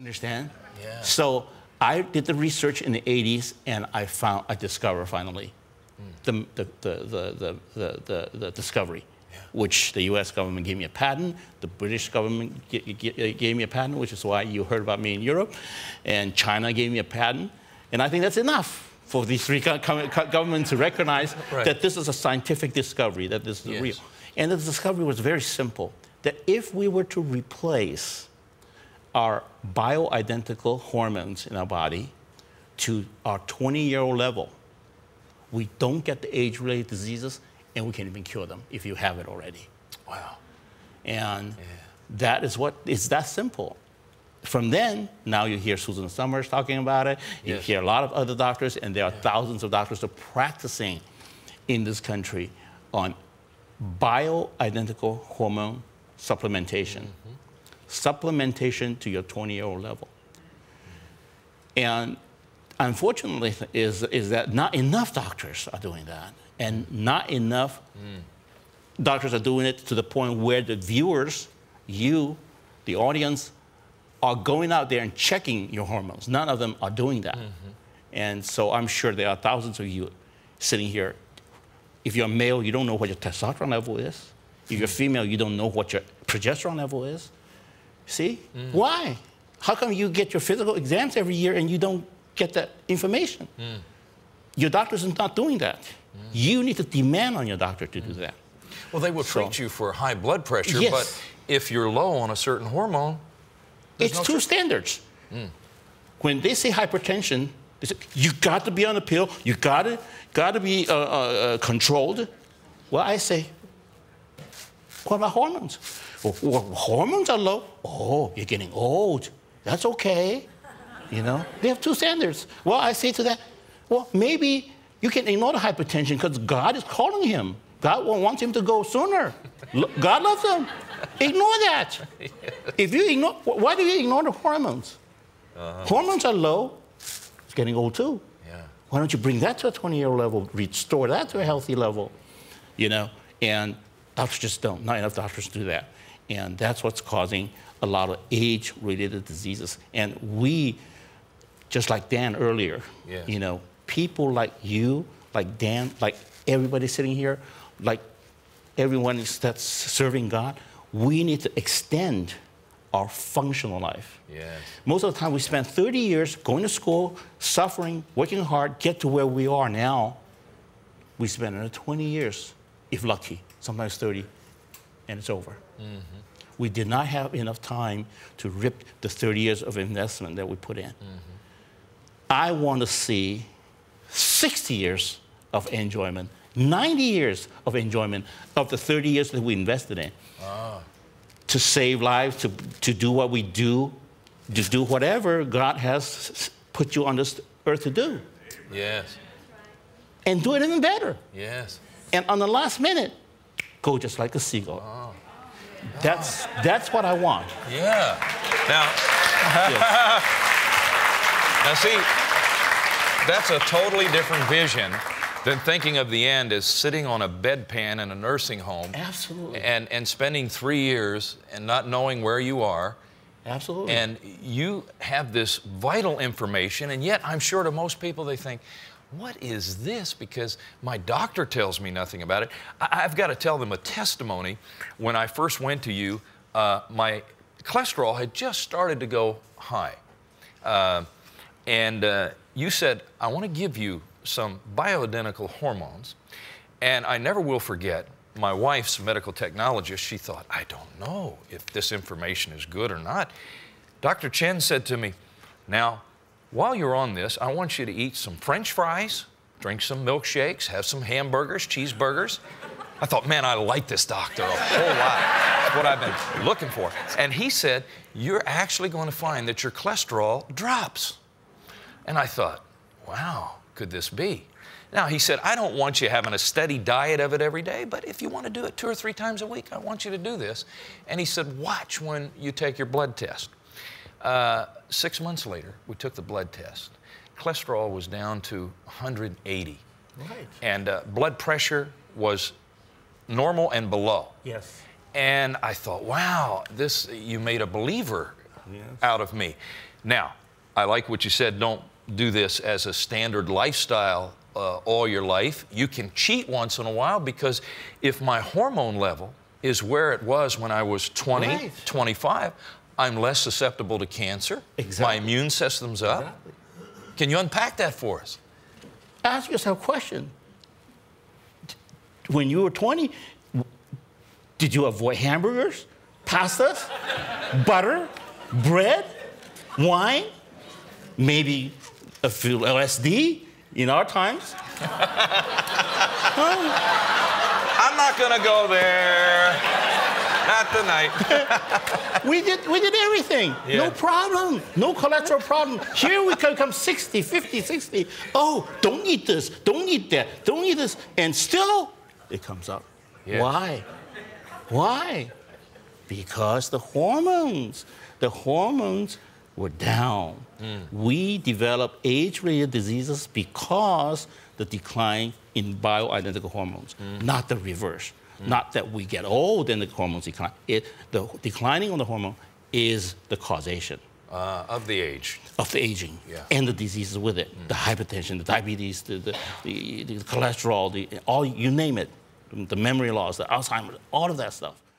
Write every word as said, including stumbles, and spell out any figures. Understand? Yeah. So I did the research in the eighties, and I found, I discovered finally mm. the, the, the, the, the, the, the discovery, yeah. which the U S government gave me a patent, the British government gave me a patent, which is why you heard about me in Europe, and China gave me a patent, and I think that's enough for these three governments to recognize right. that this is a scientific discovery, that this is yes. real. And the discovery was very simple, that if we were to replace our bioidentical hormones in our body to our twenty-year-old level, we don't get the age-related diseases, and we can even cure them if you have it already. Wow. And yeah. that is what, it's that simple. From then, now you hear Susan Summers talking about it, you yes. hear a lot of other doctors, and there are yeah. thousands of doctors that are practicing in this country on bioidentical hormone supplementation. Mm-hmm. Supplementation to your twenty-year-old level. Mm-hmm. And unfortunately is, is that not enough doctors are doing that, and not enough mm. doctors are doing it to the point where the viewers, you, the audience, are going out there and checking your hormones. None of them are doing that. Mm-hmm. And so I'm sure there are thousands of you sitting here. If you're male, you don't know what your testosterone level is. If you're female, you don't know what your progesterone level is. See? Mm. Why? How come you get your physical exams every year and you don't get that information? Mm. Your doctor's not doing that. Mm. You need to demand on your doctor to mm. do that. Well, they will so, treat you for high blood pressure, yes. but if you're low on a certain hormone, There's it's no two standards. Mm. When they say hypertension, they say, you got to be on a pill, you got to, got to be uh, uh, controlled. Well, I say, what about hormones? Well, well, hormones are low. Oh, you're getting old. That's okay. You know, they have two standards. Well, I say to that, well, maybe you can ignore the hypertension because God is calling him. God wants him to go sooner. God loves him. Ignore that. Yes. If you ignore, why do you ignore the hormones? Uh-huh. Hormones are low. It's getting old too. Yeah. Why don't you bring that to a twenty-year-old level? Restore that to a healthy level, you know? And doctors just don't. Not enough doctors do that. And that's what's causing a lot of age-related diseases. And we, just like Dan earlier, yes. you know, people like you, like Dan, like everybody sitting here, like everyone that's serving God, we need to extend our functional life. Yes. Most of the time we spend thirty years going to school, suffering, working hard, get to where we are now. We spend another twenty years, if lucky, sometimes thirty, and it's over. Mm-hmm. We did not have enough time to rip the thirty years of investment that we put in. Mm-hmm. I want to see sixty years of enjoyment, ninety years of enjoyment of the thirty years that we invested in. Ah. To save lives, to, to do what we do, to do whatever God has put you on this earth to do. Yes. And do it even better. Yes. And on the last minute, go just like a seagull. Ah. That's, that's what I want. Yeah. Now, yes. now see, that's a totally different vision than thinking of the end as sitting on a bedpan in a nursing home. Absolutely. And, and spending three years and not knowing where you are. Absolutely. And you have this vital information, and yet I'm sure to most people they think, what is this? Because my doctor tells me nothing about it. I, I've got to tell them a testimony. When I first went to you, uh, my cholesterol had just started to go high. Uh, and uh, you said, I want to give you some bioidentical hormones, and I never will forget my wife's medical technologist. She thought, I don't know if this information is good or not. Doctor Chein said to me, now, while you're on this, I want you to eat some French fries, drink some milkshakes, have some hamburgers, cheeseburgers. I thought, man, I like this doctor a whole lot. That's what I've been looking for. And he said, you're actually going to find that your cholesterol drops. And I thought, wow. Could this be? Now, he said, I don't want you having a steady diet of it every day, but if you want to do it two or three times a week, I want you to do this. And he said, watch when you take your blood test. Uh, six months later, we took the blood test. Cholesterol was down to one hundred eighty. Right. And uh, blood pressure was normal and below. Yes. And I thought, wow, this, you made a believer yes. out of me. Now, I like what you said, don't do this as a standard lifestyle uh, all your life. You can cheat once in a while, because if my hormone level is where it was when I was twenty, right. twenty-five, I'm less susceptible to cancer. Exactly. My immune system's up. Exactly. Can you unpack that for us? Ask yourself a question. When you were twenty, did you avoid hamburgers, pastas, butter, bread, wine, maybe a few L S D in our times? huh? I'm not gonna go there. Not tonight. we did we did everything. Yeah. No problem. No cholesterol problem. Here we can come sixty, fifty, sixty. Oh, don't eat this, don't eat that, don't eat this, and still it comes up. Yes. Why? Why? Because the hormones, the hormones were down. Mm. We develop age-related diseases because the decline in bioidentical hormones, mm. not the reverse. Mm. Not that we get old and the hormones decline. It, the declining on the hormone is the causation. Uh, of the age. Of the aging. Yeah. And the diseases with it. Mm. The hypertension, the diabetes, the, the, the, the cholesterol, the, all, you name it. The memory loss, the Alzheimer's, all of that stuff.